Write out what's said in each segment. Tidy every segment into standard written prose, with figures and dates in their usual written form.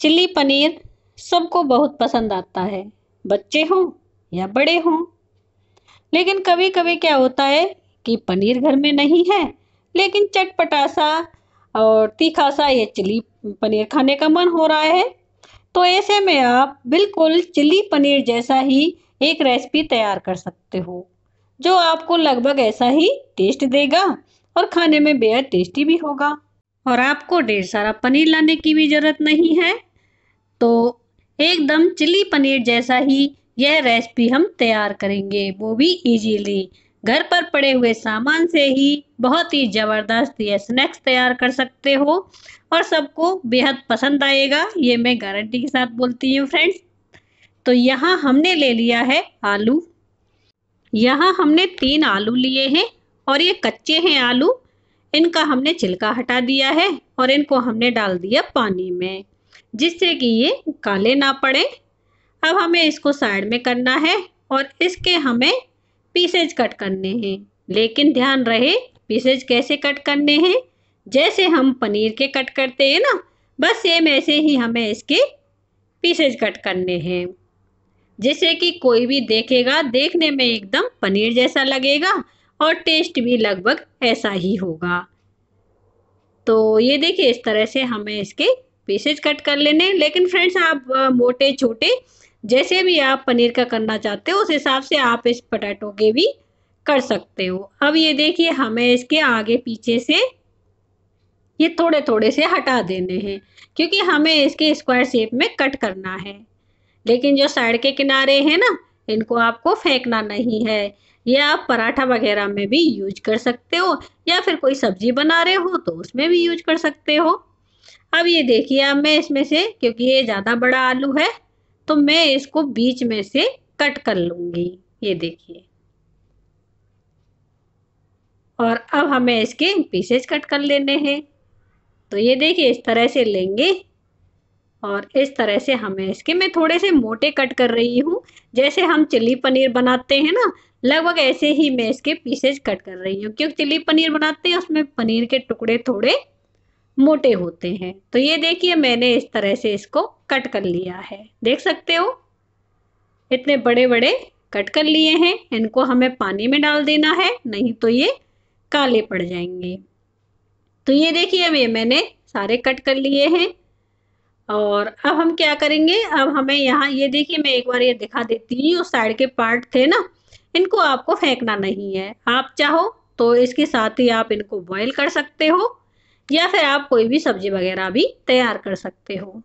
Chilli paneer सबको बहुत पसंद आता है, बच्चे हों या बड़े हों। लेकिन कभी कभी क्या होता है कि पनीर घर में नहीं है, लेकिन चटपटा सा और तीखा सा ये चिल्ली पनीर खाने का मन हो रहा है, तो ऐसे में आप बिल्कुल चिल्ली पनीर जैसा ही एक रेसिपी तैयार कर सकते हो जो आपको लगभग ऐसा ही टेस्ट देगा और खाने में बेहद टेस्टी भी होगा। और आपको ढेर सारा पनीर लाने की भी ज़रूरत नहीं है, तो एकदम चिल्ली पनीर जैसा ही यह रेसिपी हम तैयार करेंगे, वो भी इजीली। घर पर पड़े हुए सामान से ही बहुत ही ज़बरदस्त यह स्नैक्स तैयार कर सकते हो और सबको बेहद पसंद आएगा, ये मैं गारंटी के साथ बोलती हूँ फ्रेंड्स। तो यहाँ हमने ले लिया है आलू, यहाँ हमने 3 आलू लिए हैं और ये कच्चे हैं आलू, इनका हमने छिलका हटा दिया है और इनको हमने डाल दिया पानी में जिससे कि ये काले ना पड़े। अब हमें इसको साइड में करना है और इसके हमें पीसेज कट करने हैं, लेकिन ध्यान रहे पीसेज कैसे कट करने हैं, जैसे हम पनीर के कट करते हैं ना, बस सेम ऐसे ही हमें इसके पीसेज कट करने हैं, जिससे कि कोई भी देखेगा देखने में एकदम पनीर जैसा लगेगा और टेस्ट भी लगभग ऐसा ही होगा। तो ये देखिए इस तरह से हमें इसके पीसेज कट कर लेने। लेकिन फ्रेंड्स आप मोटे छोटे जैसे भी आप पनीर का करना चाहते हो उस हिसाब से आप इस पटाटो के भी कर सकते हो। अब ये देखिए हमें इसके आगे पीछे से ये थोड़े थोड़े से हटा देने हैं क्योंकि हमें इसके स्क्वायर शेप में कट करना है, लेकिन जो साइड के किनारे हैं ना इनको आपको फेंकना नहीं है। ये आप पराठा वगैरह में भी यूज कर सकते हो या फिर कोई सब्जी बना रहे हो तो उसमें भी यूज कर सकते हो। अब ये देखिए अब मैं इसमें से, क्योंकि ये ज़्यादा बड़ा आलू है तो मैं इसको बीच में से कट कर लूँगी, ये देखिए। और अब हमें इसके पीसेज कट कर लेने हैं, तो ये देखिए इस तरह से लेंगे और इस तरह से हमें इसके, मैं थोड़े से मोटे कट कर रही हूँ जैसे हम चिल्ली पनीर बनाते हैं ना, लगभग ऐसे ही मैं इसके पीसेज कट कर रही हूँ, क्योंकि चिल्ली पनीर बनाते हैं उसमें पनीर के टुकड़े थोड़े मोटे होते हैं। तो ये देखिए मैंने इस तरह से इसको कट कर लिया है, देख सकते हो इतने बड़े बड़े कट कर लिए हैं। इनको हमें पानी में डाल देना है, नहीं तो ये काले पड़ जाएंगे। तो ये देखिए ये मैंने सारे कट कर लिए हैं। और अब हम क्या करेंगे, अब हमें यहाँ ये देखिए मैं एक बार ये दिखा देती हूँ, साइड के पार्ट थे ना इनको आपको फेंकना नहीं है। आप चाहो तो इसके साथ ही आप इनको बॉईल कर सकते हो या फिर आप कोई भी सब्जी वगैरह भी तैयार कर सकते हो।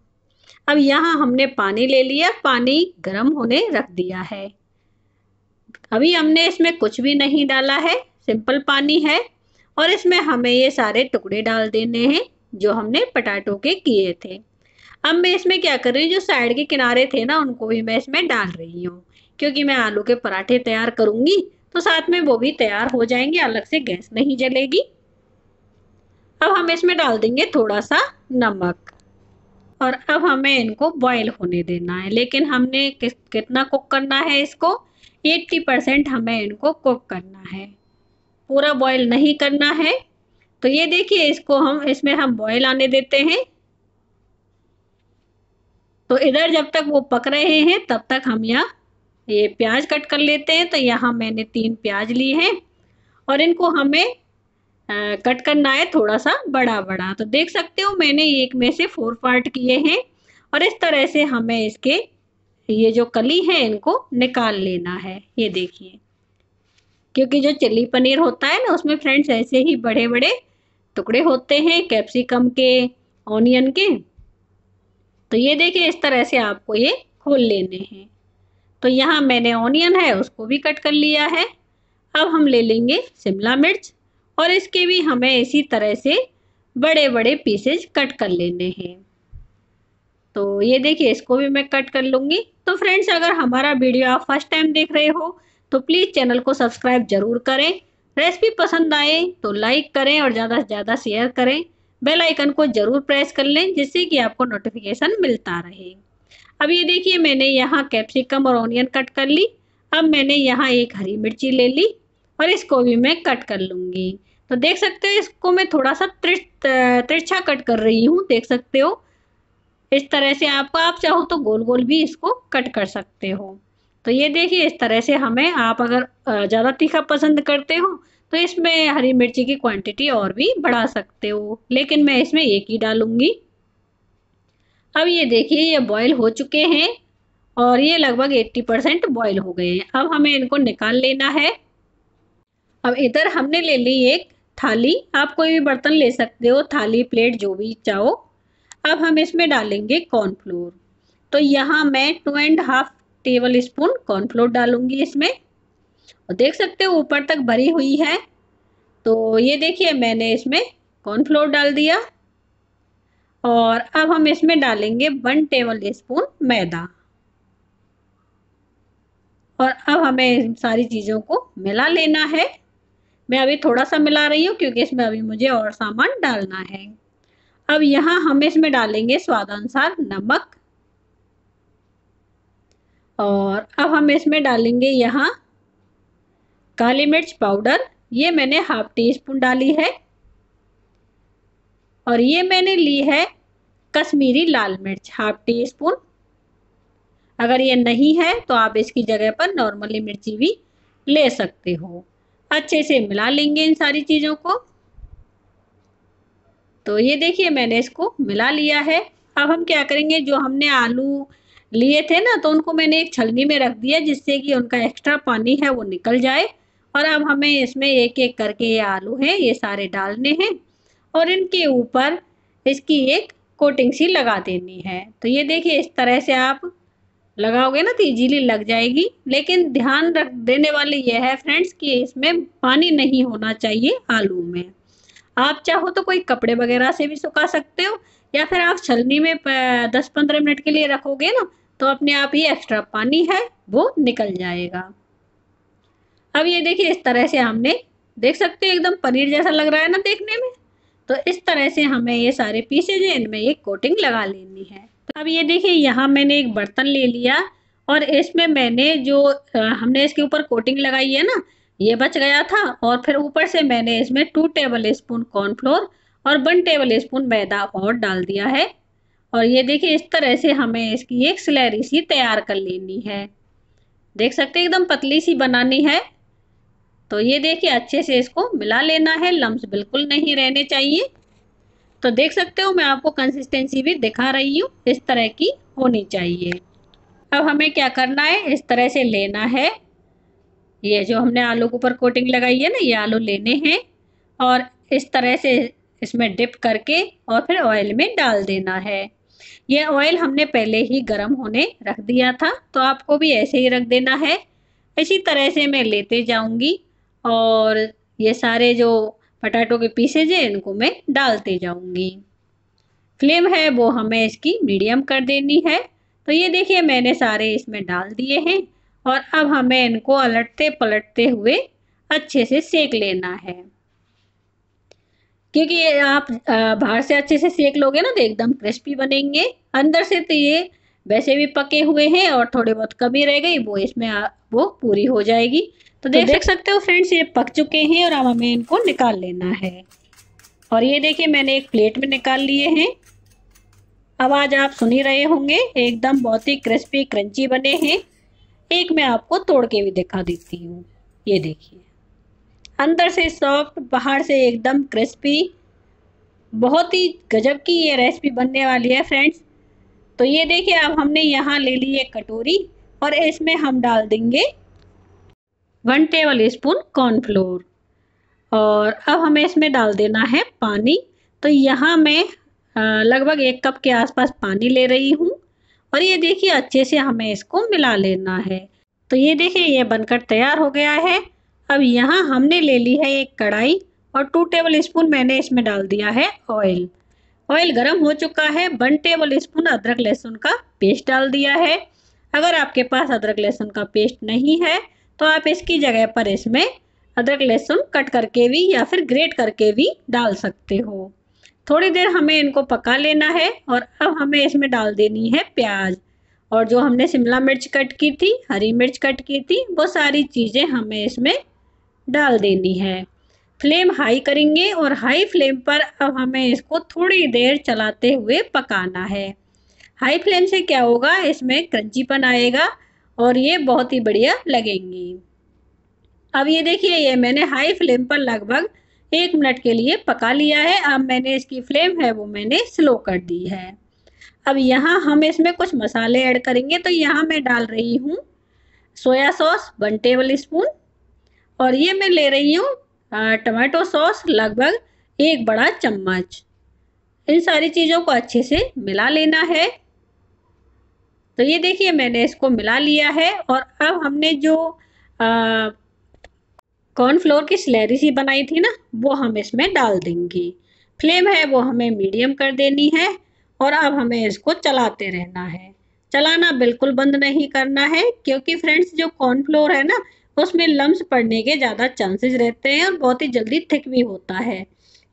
अब यहाँ हमने पानी ले लिया, पानी गर्म होने रख दिया है, अभी हमने इसमें कुछ भी नहीं डाला है, सिंपल पानी है। और इसमें हमें ये सारे टुकड़े डाल देने हैं जो हमने पटाटो के किए थे। अब मैं इसमें क्या कर रही हूँ, जो साइड के किनारे थे ना उनको भी मैं इसमें डाल रही हूँ, क्योंकि मैं आलू के पराठे तैयार करूँगी तो साथ में वो भी तैयार हो जाएंगे, अलग से गैस नहीं जलेगी। अब हम इसमें डाल देंगे थोड़ा सा नमक और अब हमें इनको बॉईल होने देना है। लेकिन हमने कितना कुक करना है इसको, 80% हमें इनको कुक करना है, पूरा बॉईल नहीं करना है। तो ये देखिए इसको हम इसमें हम बॉईल आने देते हैं। तो इधर जब तक वो पक रहे हैं तब तक हम यहाँ ये प्याज कट कर लेते हैं। तो यहाँ मैंने 3 प्याज लिए हैं और इनको हमें कट करना है थोड़ा सा बड़ा बड़ा। तो देख सकते हो मैंने एक में से 4 पार्ट किए हैं और इस तरह से हमें इसके ये जो कली है इनको निकाल लेना है, ये देखिए। क्योंकि जो चिल्ली पनीर होता है ना उसमें फ्रेंड्स ऐसे ही बड़े बड़े टुकड़े होते हैं कैप्सिकम के, ऑनियन के। तो ये देखिए इस तरह से आपको ये खोल लेने हैं। तो यहाँ मैंने ऑनियन है उसको भी कट कर लिया है। अब हम ले लेंगे शिमला मिर्च और इसके भी हमें इसी तरह से बड़े बड़े पीसेज कट कर लेने हैं। तो ये देखिए इसको भी मैं कट कर लूँगी। तो फ्रेंड्स अगर हमारा वीडियो आप फर्स्ट टाइम देख रहे हो तो प्लीज़ चैनल को सब्सक्राइब ज़रूर करें। रेसिपी पसंद आए तो लाइक करें और ज़्यादा से ज़्यादा शेयर करें। बेल आइकन को ज़रूर प्रेस कर लें जिससे कि आपको नोटिफिकेशन मिलता रहे। अब ये देखिए मैंने यहाँ कैप्सिकम और ऑनियन कट कर ली। अब मैंने यहाँ एक हरी मिर्ची ले ली और इसको भी मैं कट कर लूँगी। तो देख सकते हो इसको मैं थोड़ा सा तिरछा कट कर रही हूँ, देख सकते हो इस तरह से आपको, आप चाहो तो गोल गोल भी इसको कट कर सकते हो। तो ये देखिए इस तरह से हमें, आप अगर ज़्यादा तीखा पसंद करते हो तो इसमें हरी मिर्ची की क्वांटिटी और भी बढ़ा सकते हो, लेकिन मैं इसमें एक ही डालूंगी। अब ये देखिए ये बॉयल हो चुके हैं और ये लगभग 80% बॉयल हो गए हैं। अब हमें इनको निकाल लेना है। अब इधर हमने ले ली एक थाली, आप कोई भी बर्तन ले सकते हो, थाली प्लेट जो भी चाहो। अब हम इसमें डालेंगे कॉर्नफ्लोर, तो यहाँ मैं 2.5 टेबल स्पून कॉर्नफ्लोर डालूंगी इसमें। और देख सकते हो ऊपर तक भरी हुई है, तो ये देखिए मैंने इसमें कॉर्नफ्लोर डाल दिया। और अब हम इसमें डालेंगे 1 टेबल स्पून मैदा। और अब हमें इन सारी चीज़ों को मिला लेना है। मैं अभी थोड़ा सा मिला रही हूँ क्योंकि इसमें अभी मुझे और सामान डालना है। अब यहाँ हम इसमें डालेंगे स्वादानुसार नमक। और अब हम इसमें डालेंगे यहाँ काली मिर्च पाउडर, ये मैंने 1/2 टी स्पून डाली है। और ये मैंने ली है कश्मीरी लाल मिर्च 1/2 टी स्पून। अगर ये नहीं है तो आप इसकी जगह पर नॉर्मली मिर्ची भी ले सकते हो। अच्छे से मिला लेंगे इन सारी चीज़ों को। तो ये देखिए मैंने इसको मिला लिया है। अब हम क्या करेंगे, जो हमने आलू लिए थे ना, तो उनको मैंने एक छलनी में रख दिया जिससे कि उनका एक्स्ट्रा पानी है वो निकल जाए। और अब हमें इसमें एक एक करके ये आलू हैं ये सारे डालने हैं और इनके ऊपर इसकी एक कोटिंग सी लगा देनी है। तो ये देखिए इस तरह से आप लगाओगे ना तो इजीली लग जाएगी, लेकिन ध्यान रख देने वाली यह है फ्रेंड्स कि इसमें पानी नहीं होना चाहिए आलू में। आप चाहो तो कोई कपड़े वगैरह से भी सुखा सकते हो, या फिर आप छलनी में 10-15 मिनट के लिए रखोगे ना तो अपने आप ये एक्स्ट्रा पानी है वो निकल जाएगा। अब ये देखिए इस तरह से हमने, देख सकते हैं एकदम पनीर जैसा लग रहा है ना देखने में, तो इस तरह से हमें ये सारे पीसेज हैं इनमें एक कोटिंग लगा लेनी है। तो अब ये देखिए यहाँ मैंने एक बर्तन ले लिया और इसमें मैंने जो हमने इसके ऊपर कोटिंग लगाई है ना ये बच गया था। और फिर ऊपर से मैंने इसमें 2 टेबल स्पून कॉर्नफ्लोर और 1 टेबल स्पून मैदा और डाल दिया है। और ये देखिए इस तरह से हमें इसकी एक स्लैरी सी तैयार कर लेनी है। देख सकते हैं एकदम पतली सी बनानी है। तो ये देखिए अच्छे से इसको मिला लेना है, लम्स बिल्कुल नहीं रहने चाहिए। तो देख सकते हो मैं आपको कंसिस्टेंसी भी दिखा रही हूँ, इस तरह की होनी चाहिए। अब हमें क्या करना है, इस तरह से लेना है, ये जो हमने आलू के ऊपर कोटिंग लगाई है ना ये आलू लेने हैं और इस तरह से इसमें डिप करके और फिर ऑयल में डाल देना है। ये ऑयल हमने पहले ही गर्म होने रख दिया था, तो आपको भी ऐसे ही रख देना है। इसी तरह से मैं लेते जाऊंगी और ये सारे जो पटाटो के पीसेज हैं इनको मैं डालते जाऊंगी। फ्लेम है वो हमें इसकी मीडियम कर देनी है। तो ये देखिए मैंने सारे इसमें डाल दिए हैं और अब हमें इनको उलटते पलटते हुए अच्छे से सेक लेना है, क्योंकि आप बाहर से अच्छे से सेक लोगे ना तो एकदम क्रिस्पी बनेंगे, अंदर से तो ये वैसे भी पके हुए हैं और थोड़े बहुत कमी रह गई वो इसमें वो पूरी हो जाएगी। तो देख सकते हो फ्रेंड्स ये पक चुके हैं और अब हमें इनको निकाल लेना है। और ये देखिए मैंने एक प्लेट में निकाल लिए हैं। आवाज़ आप सुन ही रहे होंगे, एकदम बहुत ही क्रिस्पी क्रंची बने हैं। एक मैं आपको तोड़ के भी दिखा देती हूँ, ये देखिए अंदर से सॉफ्ट बाहर से एकदम क्रिस्पी, बहुत ही गजब की ये रेसिपी बनने वाली है फ्रेंड्स। तो ये देखिए अब हमने यहाँ ले ली एक कटोरी और इसमें हम डाल देंगे 1 टेबल स्पून कॉर्नफ्लोर और अब हमें इसमें डाल देना है पानी। तो यहाँ मैं लगभग 1 कप के आसपास पानी ले रही हूँ और ये देखिए अच्छे से हमें इसको मिला लेना है। तो ये देखिए ये बनकर तैयार हो गया है। अब यहाँ हमने ले ली है एक कढ़ाई और 2 टेबल स्पून मैंने इसमें डाल दिया है ऑयल। ऑयल गर्म हो चुका है। 1 टेबल स्पून अदरक लहसुन का पेस्ट डाल दिया है। अगर आपके पास अदरक लहसुन का पेस्ट नहीं है तो आप इसकी जगह पर इसमें अदरक लहसुन कट करके भी या फिर ग्रेट करके भी डाल सकते हो। थोड़ी देर हमें इनको पका लेना है और अब हमें इसमें डाल देनी है प्याज और जो हमने शिमला मिर्च कट की थी, हरी मिर्च कट की थी, वो सारी चीज़ें हमें इसमें डाल देनी है। फ्लेम हाई करेंगे और हाई फ्लेम पर अब हमें इसको थोड़ी देर चलाते हुए पकाना है। हाई फ्लेम से क्या होगा, इसमें क्रंचीपन आएगा और ये बहुत ही बढ़िया लगेंगी। अब ये देखिए, ये मैंने हाई फ्लेम पर लगभग 1 मिनट के लिए पका लिया है। अब मैंने इसकी फ्लेम है वो मैंने स्लो कर दी है। अब यहाँ हम इसमें कुछ मसाले ऐड करेंगे, तो यहाँ मैं डाल रही हूँ सोया सॉस 1 टेबल स्पून, और ये मैं ले रही हूँ टमाटो सॉस लगभग 1 बड़ा चम्मच। इन सारी चीज़ों को अच्छे से मिला लेना है। तो ये देखिए मैंने इसको मिला लिया है। और अब हमने जो कॉर्नफ्लोर की स्लैरी सी बनाई थी ना, वो हम इसमें डाल देंगे। फ्लेम है वो हमें मीडियम कर देनी है और अब हमें इसको चलाते रहना है। चलाना बिल्कुल बंद नहीं करना है, क्योंकि फ्रेंड्स जो कॉर्नफ्लोर है ना, उसमें लम्स पड़ने के ज़्यादा चांसेस रहते हैं और बहुत ही जल्दी थिक भी होता है।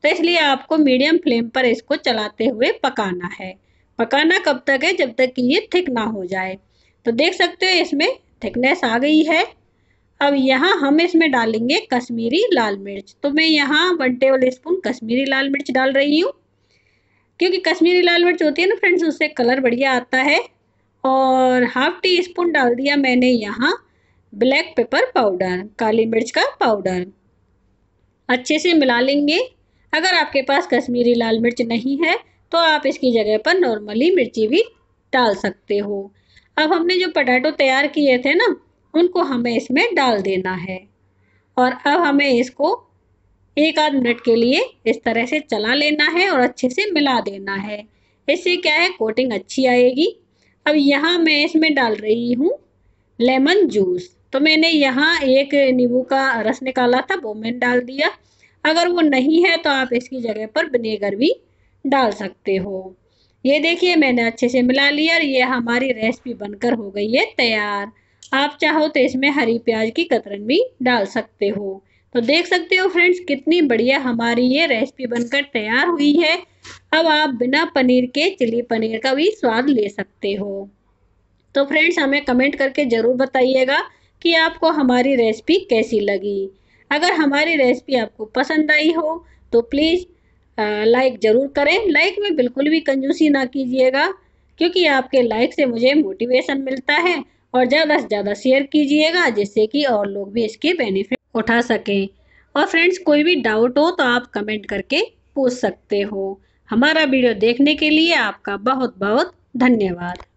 तो इसलिए आपको मीडियम फ्लेम पर इसको चलाते हुए पकाना है। पकाना कब तक है, जब तक कि ये थिक ना हो जाए। तो देख सकते हो इसमें थिकनेस आ गई है। अब यहाँ हम इसमें डालेंगे कश्मीरी लाल मिर्च। तो मैं यहाँ 1 टेबल स्पून कश्मीरी लाल मिर्च डाल रही हूँ, क्योंकि कश्मीरी लाल मिर्च होती है ना फ्रेंड्स, उससे कलर बढ़िया आता है। और 1/2 टी स्पून डाल दिया मैंने यहाँ ब्लैक पेपर पाउडर, काली मिर्च का पाउडर। अच्छे से मिला लेंगे। अगर आपके पास कश्मीरी लाल मिर्च नहीं है तो आप इसकी जगह पर नॉर्मली मिर्ची भी डाल सकते हो। अब हमने जो पटाटो तैयार किए थे ना, उनको हमें इसमें डाल देना है। और अब हमें इसको 1-2 मिनट के लिए इस तरह से चला लेना है और अच्छे से मिला देना है। इससे क्या है, कोटिंग अच्छी आएगी। अब यहाँ मैं इसमें डाल रही हूँ लेमन जूस। तो मैंने यहाँ 1 नींबू का रस निकाला था, वो मैंने डाल दिया। अगर वो नहीं है तो आप इसकी जगह पर विनेगर भी डाल सकते हो। ये देखिए मैंने अच्छे से मिला लिया और ये हमारी रेसिपी बनकर हो गई है तैयार। आप चाहो तो इसमें हरी प्याज की कतरन भी डाल सकते हो। तो देख सकते हो फ्रेंड्स कितनी बढ़िया हमारी ये रेसिपी बनकर तैयार हुई है। अब आप बिना पनीर के चिली पनीर का भी स्वाद ले सकते हो। तो फ्रेंड्स हमें कमेंट करके ज़रूर बताइएगा कि आपको हमारी रेसिपी कैसी लगी। अगर हमारी रेसिपी आपको पसंद आई हो तो प्लीज़ लाइक ज़रूर करें। लाइक में बिल्कुल भी कंजूसी ना कीजिएगा, क्योंकि आपके लाइक से मुझे मोटिवेशन मिलता है। और ज़्यादा से ज़्यादा शेयर कीजिएगा, जिससे कि और लोग भी इसके बेनिफिट उठा सकें। और फ्रेंड्स कोई भी डाउट हो तो आप कमेंट करके पूछ सकते हो। हमारा वीडियो देखने के लिए आपका बहुत बहुत धन्यवाद।